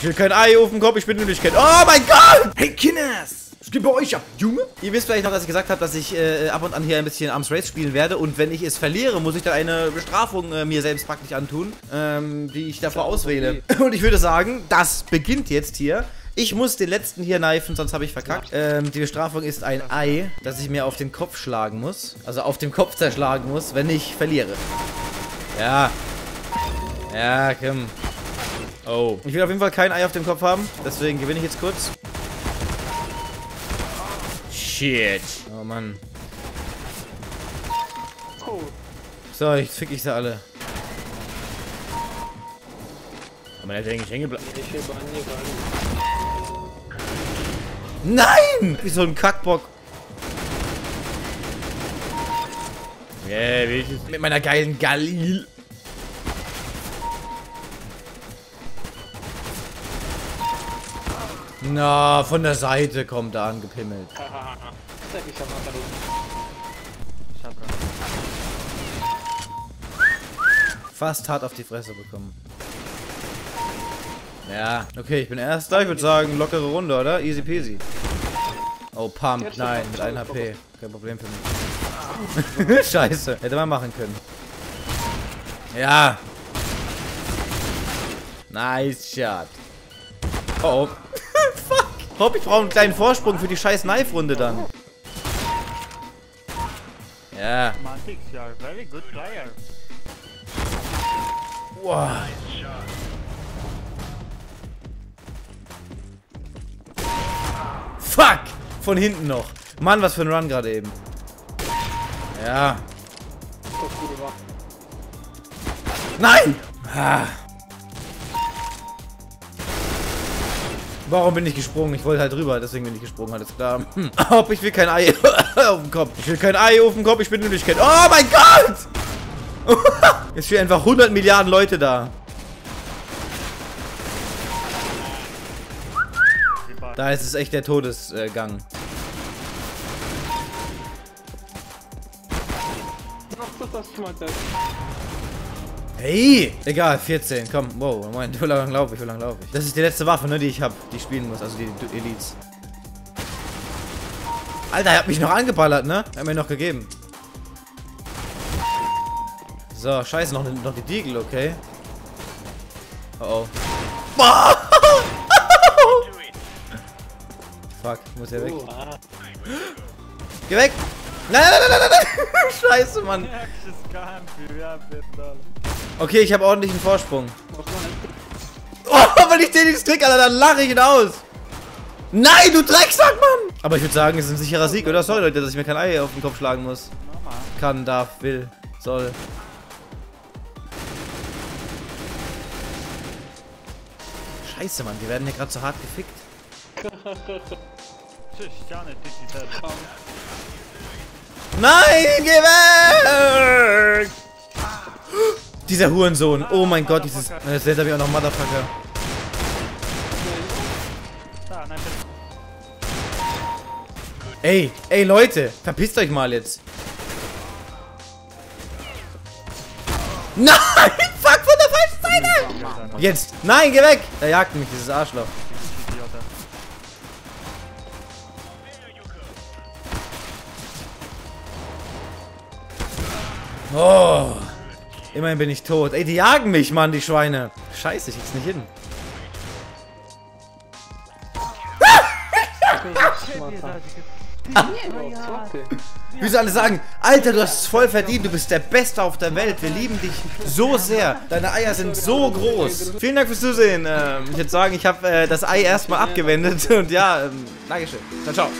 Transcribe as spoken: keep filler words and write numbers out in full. Ich will kein Ei auf dem Kopf, ich bin nämlich kein... Oh mein Gott! Hey, Kinders! Es geht bei euch ab, Junge. Ihr wisst vielleicht noch, dass ich gesagt habe, dass ich äh, ab und an hier ein bisschen Arms Race spielen werde. Und wenn ich es verliere, muss ich dann eine Bestrafung äh, mir selbst praktisch antun, ähm, die ich davor auswähle. Und ich würde sagen, das beginnt jetzt hier. Ich muss den letzten hier kneifen, sonst habe ich verkackt. Ähm, die Bestrafung ist ein Ei, das ich mir auf den Kopf schlagen muss. Also auf den Kopf zerschlagen muss, wenn ich verliere. Ja. Ja, komm. Oh. Ich will auf jeden Fall kein Ei auf dem Kopf haben. Deswegen gewinne ich jetzt kurz. Shit. Oh Mann. So, jetzt fick ich sie alle. Aber er hat eigentlich hängen geblieben. Nein! Wie so ein Kackbock. Yeah, welches? Mit meiner geilen Galil. Na, von der Seite kommt er angepimmelt. Fast hart auf die Fresse bekommen. Ja, okay, ich bin Erster. Ich würde sagen, lockere Runde, oder? Easy peasy. Oh, Pump, nein, mit einem H P. Kein Problem für mich. Scheiße, hätte man machen können. Ja. Nice shot. Oh, oh. Fuck. Hopp, ich brauche einen kleinen Vorsprung für die scheiß Knife-Runde dann. Ja. Wow. Fuck! Von hinten noch. Mann, was für ein Run gerade eben. Ja. Nein! Ah. Warum bin ich gesprungen? Ich wollte halt drüber, deswegen bin ich gesprungen, alles klar. Hm. Hopp, ich will kein Ei auf dem Kopf. Ich will kein Ei auf dem Kopf, ich bin nämlich kein... Oh mein Gott! Jetzt stehen einfach hundert Milliarden Leute da. Da ist es echt der Todesgang. Hey! Egal, vierzehn, komm. Wow, Moment, wie lang laufe ich, wie lang laufe ich? Das ist die letzte Waffe, ne, die ich habe, die ich spielen muss, also die Elites. Alter, er hat mich noch angeballert, ne? Er hat mir noch gegeben. So, scheiße, noch, noch die Deagle, okay? Oh oh. Fuck, ich muss ja weg. Geh weg! Nein, nein, nein, nein, nein! Scheiße, Mann! Okay, ich habe ordentlich einen Vorsprung. Oh, wenn ich den nichts krieg, Alter, dann lache ich ihn aus. Nein, du Drecksack, Mann! Aber ich würde sagen, es ist ein sicherer Sieg, oder? Sorry, Leute, dass ich mir kein Ei auf den Kopf schlagen muss. Kann, darf, will, soll. Scheiße, Mann, wir werden hier gerade so hart gefickt. Nein, geh weg! Dieser Hurensohn. Oh mein Gott, dieses... Jetzt habe ich auch noch Motherfucker. Ey, ey Leute, verpisst euch mal jetzt. Nein, fuck, von der falschen Seite! Jetzt, nein, geh weg! Er jagt mich, dieses Arschloch. Oh, immerhin bin ich tot. Ey, die jagen mich, Mann, die Schweine. Scheiße, ich krieg's nicht hin. Wieso alle sagen, Alter, du hast es voll verdient, du bist der Beste auf der Welt, wir lieben dich so sehr, deine Eier sind so groß. Vielen Dank fürs Zusehen. Ähm, ich würde sagen, ich habe äh, das Ei erstmal abgewendet und ja, ähm, Dankeschön. Dann ciao.